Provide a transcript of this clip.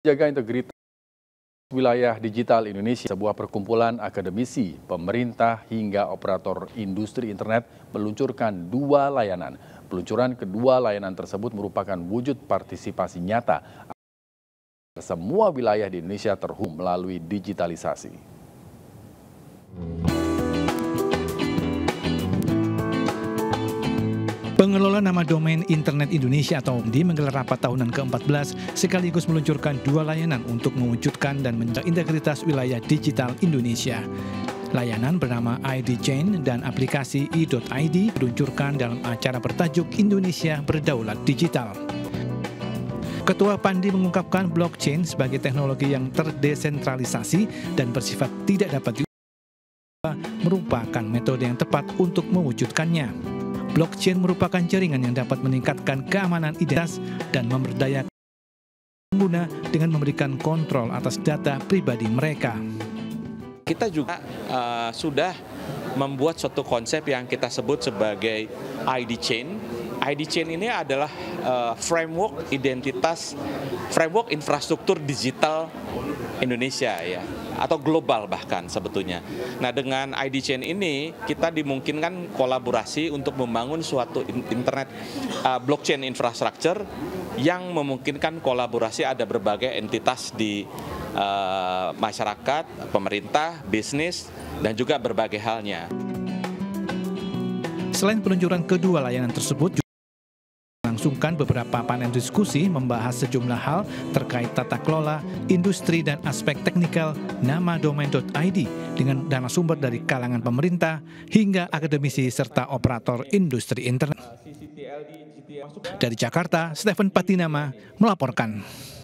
Jaga integritas wilayah digital Indonesia, sebuah perkumpulan akademisi, pemerintah hingga operator industri internet meluncurkan dua layanan. Peluncuran kedua layanan tersebut merupakan wujud partisipasi nyata semua wilayah di Indonesia terhubung melalui digitalisasi. Pengelola nama domain Internet Indonesia atau INDI menggelar rapat tahunan ke-14 sekaligus meluncurkan dua layanan untuk mewujudkan dan menjaga integritas wilayah digital Indonesia. Layanan bernama ID Chain dan aplikasi e.id diluncurkan dalam acara bertajuk Indonesia Berdaulat Digital. Ketua PANDI mengungkapkan blockchain sebagai teknologi yang terdesentralisasi dan bersifat tidak dapat diubah merupakan metode yang tepat untuk mewujudkannya. Blockchain merupakan jaringan yang dapat meningkatkan keamanan identitas dan memberdayakan pengguna dengan memberikan kontrol atas data pribadi mereka. Kita juga sudah membuat suatu konsep yang kita sebut sebagai ID Chain. ID Chain ini adalah framework identitas, framework infrastruktur digital Indonesia ya, atau global bahkan sebetulnya. Nah, dengan ID Chain ini kita dimungkinkan kolaborasi untuk membangun suatu internet blockchain infrastructure yang memungkinkan kolaborasi ada berbagai entitas di masyarakat, pemerintah, bisnis, dan juga berbagai halnya. Selain peluncuran kedua layanan tersebut, juga melangsungkan beberapa panel diskusi membahas sejumlah hal terkait tata kelola, industri dan aspek teknikal nama domain.id dengan narasumber dari kalangan pemerintah hingga akademisi serta operator industri internet. Dari Jakarta, Stephen Patinama melaporkan.